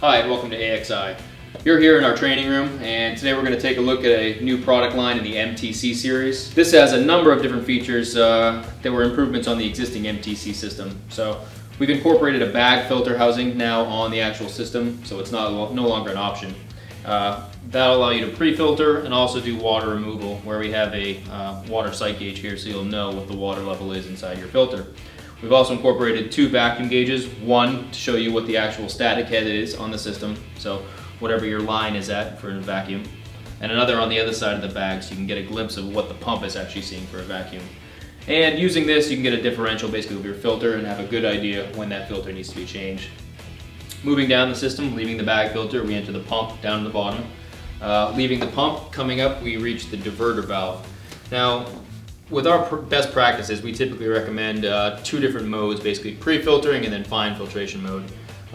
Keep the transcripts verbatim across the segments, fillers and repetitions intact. Hi and welcome to A X I. You're here in our training room, and today we're going to take a look at a new product line in the M T C series. This has a number of different features uh, that were improvements on the existing M T C system. So we've incorporated a bag filter housing now on the actual system, so it's not no longer an option. Uh, that'll allow you to pre-filter and also do water removal, where we have a uh, water sight gauge here, so you'll know what the water level is inside your filter. We've also incorporated two vacuum gauges, one to show you what the actual static head is on the system, so whatever your line is at for a vacuum, and another on the other side of the bag so you can get a glimpse of what the pump is actually seeing for a vacuum. And using this you can get a differential basically of your filter and have a good idea when that filter needs to be changed. Moving down the system, leaving the bag filter, we enter the pump down to the bottom. Uh, leaving the pump, coming up we reach the diverter valve. Now, with our pr best practices, we typically recommend uh, two different modes, basically pre-filtering and then fine filtration mode.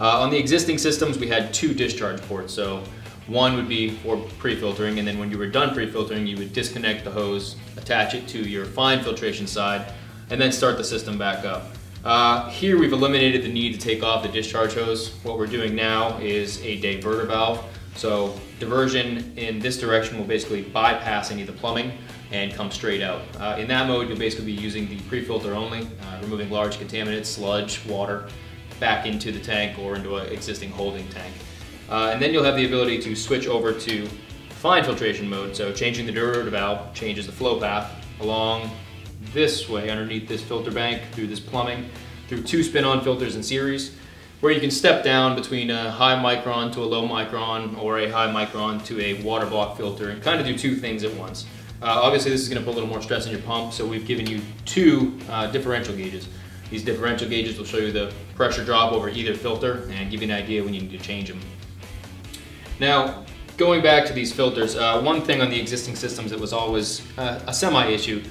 Uh, on the existing systems, we had two discharge ports, so one would be for pre-filtering, and then when you were done pre-filtering, you would disconnect the hose, attach it to your fine filtration side, and then start the system back up. Uh, here we've eliminated the need to take off the discharge hose. What we're doing now is a diverter valve. So diversion in this direction will basically bypass any of the plumbing and come straight out. Uh, in that mode, you'll basically be using the pre-filter only, uh, removing large contaminants, sludge, water, back into the tank or into an existing holding tank. Uh, and then you'll have the ability to switch over to fine filtration mode. So changing the diverter valve changes the flow path along this way, underneath this filter bank, through this plumbing, through two spin-on filters in series, where you can step down between a high micron to a low micron or a high micron to a water block filter and kind of do two things at once. Uh, obviously this is going to put a little more stress on your pump, so we've given you two uh, differential gauges. These differential gauges will show you the pressure drop over either filter and give you an idea when you need to change them. Now, going back to these filters, uh, one thing on the existing systems that was always uh, a semi-issue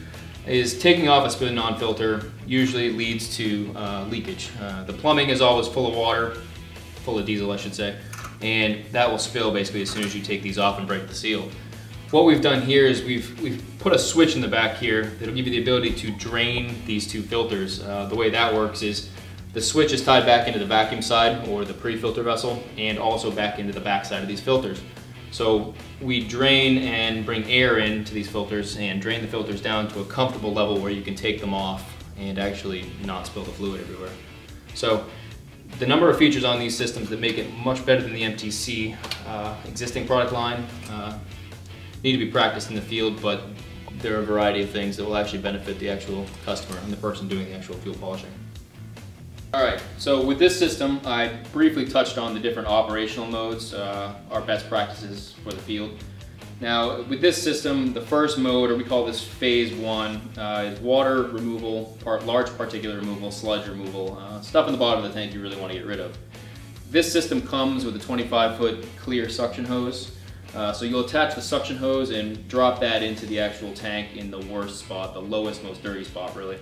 is taking off a spin-on filter usually leads to uh, leakage. Uh, the plumbing is always full of water, full of diesel I should say, and that will spill basically as soon as you take these off and break the seal. What we've done here is we've, we've put a switch in the back here that'll give you the ability to drain these two filters. Uh, the way that works is the switch is tied back into the vacuum side or the pre-filter vessel and also back into the back side of these filters. So we drain and bring air into these filters and drain the filters down to a comfortable level where you can take them off and actually not spill the fluid everywhere. So the number of features on these systems that make it much better than the M T C uh, existing product line uh, need to be practiced in the field, but there are a variety of things that will actually benefit the actual customer and the person doing the actual fuel polishing. Alright, so with this system, I briefly touched on the different operational modes, uh, our best practices for the field. Now, with this system, the first mode, or we call this phase one, uh, is water removal, part, large particulate removal, sludge removal, uh, stuff in the bottom of the tank you really want to get rid of. This system comes with a twenty-five foot clear suction hose, uh, so you'll attach the suction hose and drop that into the actual tank in the worst spot, the lowest, most dirty spot really.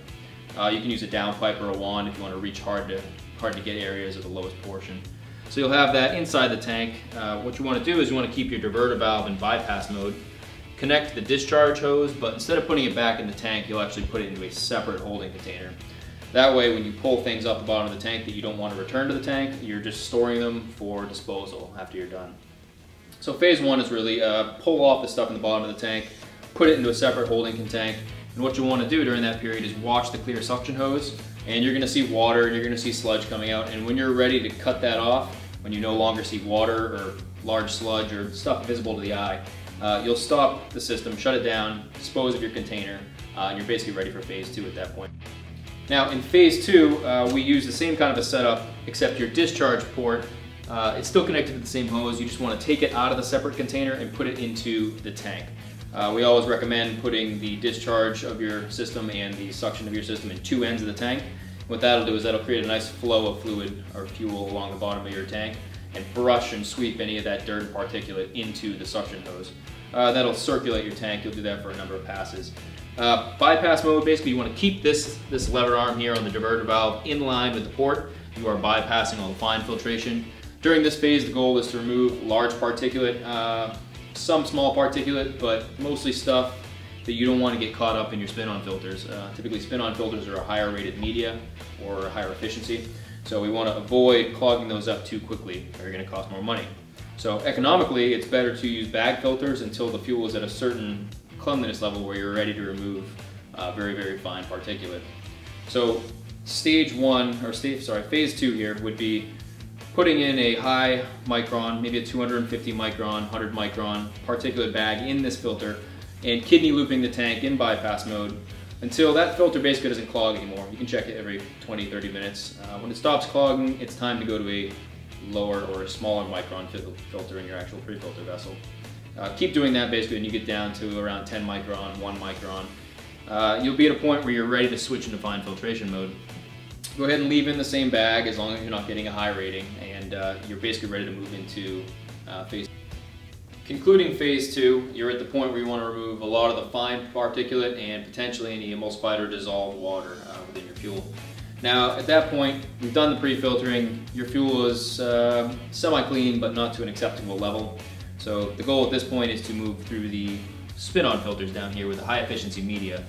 Uh, you can use a downpipe or a wand if you want to reach hard to, hard to get areas of the lowest portion. So you'll have that inside the tank. Uh, what you want to do is you want to keep your diverter valve in bypass mode, connect the discharge hose, but instead of putting it back in the tank, you'll actually put it into a separate holding container. That way when you pull things off the bottom of the tank that you don't want to return to the tank, you're just storing them for disposal after you're done. So phase one is really uh, pull off the stuff in the bottom of the tank, put it into a separate holding container. And what you want to do during that period is watch the clear suction hose, and you're going to see water, you're going to see sludge coming out, and when you're ready to cut that off, when you no longer see water or large sludge or stuff visible to the eye, uh, you'll stop the system, shut it down, dispose of your container, uh, and you're basically ready for phase two at that point. Now in phase two, uh, we use the same kind of a setup, except your discharge port, uh, it's still connected to the same hose, you just want to take it out of the separate container and put it into the tank. Uh, we always recommend putting the discharge of your system and the suction of your system in two ends of the tank. What that'll do is that'll create a nice flow of fluid or fuel along the bottom of your tank and brush and sweep any of that dirt and particulate into the suction hose. Uh, that'll circulate your tank. You'll do that for a number of passes. Uh, bypass mode, basically you want to keep this, this lever arm here on the diverter valve in line with the port. You are bypassing all the fine filtration. During this phase, the goal is to remove large particulate, uh, some small particulate, but mostly stuff that you don't want to get caught up in your spin-on filters. Uh, typically spin-on filters are a higher rated media or a higher efficiency, So we want to avoid clogging those up too quickly, or you're going to cost more money. So economically, it's better to use bag filters until the fuel is at a certain cleanliness level where you're ready to remove uh, very, very fine particulate. So stage one, or stage, sorry, phase two here would be putting in a high micron, maybe a two hundred fifty micron, one hundred micron particulate bag in this filter and kidney looping the tank in bypass mode until that filter basically doesn't clog anymore. You can check it every twenty, thirty minutes. Uh, when it stops clogging, it's time to go to a lower or a smaller micron filter in your actual pre-filter vessel. Uh, keep doing that basically and you get down to around ten micron, one micron. Uh, you'll be at a point where you're ready to switch into fine filtration mode. Go ahead and leave in the same bag as long as you're not getting a high rating, and uh, you're basically ready to move into uh, phase two. Concluding phase two, you're at the point where you want to remove a lot of the fine particulate and potentially any emulsified or dissolved water uh, within your fuel. Now at that point, we've done the pre-filtering, your fuel is uh, semi-clean but not to an acceptable level. So the goal at this point is to move through the spin-on filters down here with the high efficiency media.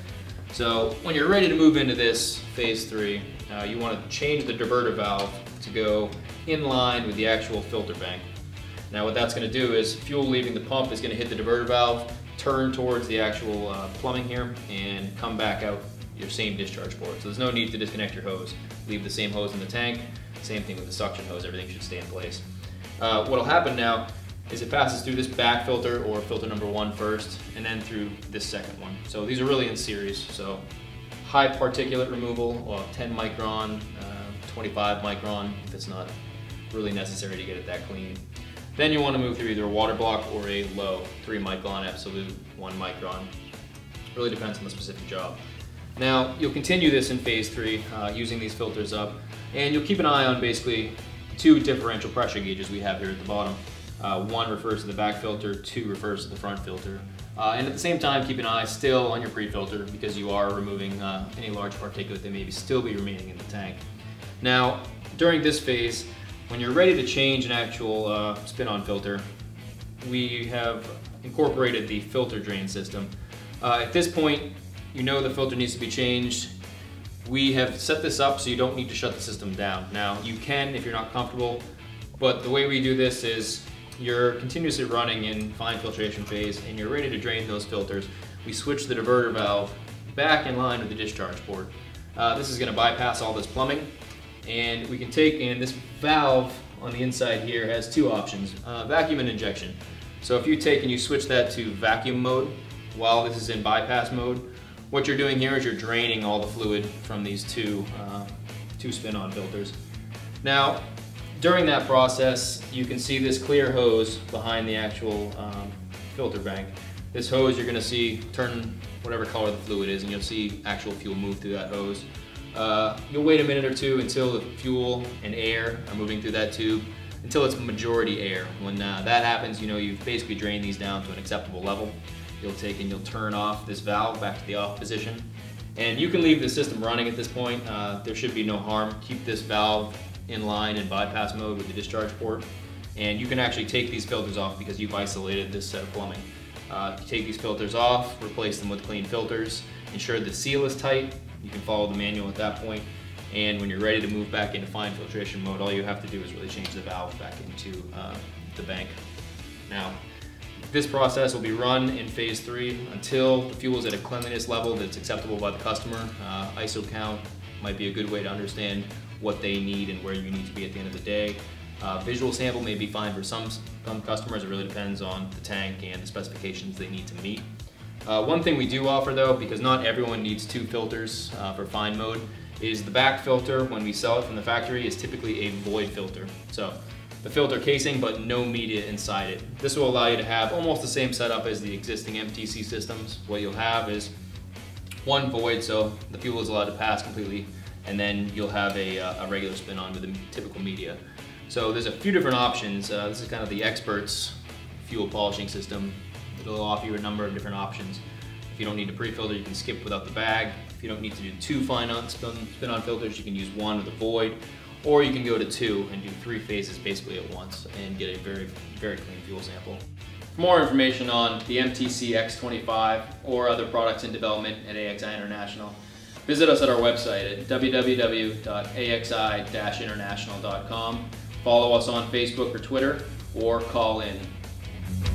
So when you're ready to move into this phase three, uh, you want to change the diverter valve to go in line with the actual filter bank. Now what that's going to do is fuel leaving the pump is going to hit the diverter valve, turn towards the actual uh, plumbing here, and come back out your same discharge port. So there's no need to disconnect your hose. Leave the same hose in the tank, same thing with the suction hose, everything should stay in place. Uh, what'll happen now is it passes through this back filter, or filter number one first, and then through this second one. So these are really in series. So high particulate removal of ten micron, uh, twenty-five micron, if it's not really necessary to get it that clean. Then you want to move through either a water block or a low, three micron absolute, one micron. Really depends on the specific job. Now you'll continue this in phase three, uh, using these filters up, and you'll keep an eye on basically two differential pressure gauges we have here at the bottom. Uh, one refers to the back filter, two refers to the front filter. Uh, and at the same time, keep an eye still on your pre-filter because you are removing uh, any large particulate that may be still be remaining in the tank. Now, during this phase, when you're ready to change an actual uh, spin-on filter, we have incorporated the filter drain system. Uh, at this point, you know the filter needs to be changed. We have set this up so you don't need to shut the system down. Now, you can if you're not comfortable, but the way we do this is you're continuously running in fine filtration phase and you're ready to drain those filters. We switch the diverter valve back in line with the discharge port. Uh, this is going to bypass all this plumbing, and we can take in this valve on the inside here has two options, uh, vacuum and injection. So if you take and you switch that to vacuum mode while this is in bypass mode, what you're doing here is you're draining all the fluid from these two, uh, two spin-on filters. Now, during that process, you can see this clear hose behind the actual um, filter bank. This hose you're going to see turn whatever color the fluid is, and you'll see actual fuel move through that hose. Uh, you'll wait a minute or two until the fuel and air are moving through that tube, until it's majority air. When uh, that happens, you know you've basically drained these down to an acceptable level. You'll take and you'll turn off this valve back to the off position. And you can leave the system running at this point. Uh, there should be no harm. Keep this valve in line and bypass mode with the discharge port, and you can actually take these filters off because you've isolated this set of plumbing. Uh, you take these filters off, replace them with clean filters, ensure the seal is tight, you can follow the manual at that point, and when you're ready to move back into fine filtration mode, all you have to do is really change the valve back into uh, the bank. Now, this process will be run in phase three until the fuel is at a cleanliness level that's acceptable by the customer. Uh, I S O count might be a good way to understand what they need and where you need to be at the end of the day. Uh, visual sample may be fine for some, some customers. It really depends on the tank and the specifications they need to meet. Uh, one thing we do offer though, because not everyone needs two filters uh, for fine mode, is the back filter, when we sell it from the factory, is typically a void filter. So the filter casing, but no media inside it. This will allow you to have almost the same setup as the existing M T C systems. What you'll have is one void, so the fuel is allowed to pass completely, and then you'll have a, uh, a regular spin on with the typical media. So there's a few different options. Uh, this is kind of the expert's fuel polishing system. It'll offer you a number of different options. If you don't need to pre-filter, you can skip without the bag. If you don't need to do two fine on spin-on filters, you can use one with a void, or you can go to two and do three phases basically at once and get a very, very clean fuel sample. For more information on the M T C X twenty-five or other products in development at A X I International, Visit us at our website at w w w dot A X I international dot com. Follow us on Facebook or Twitter, or call in.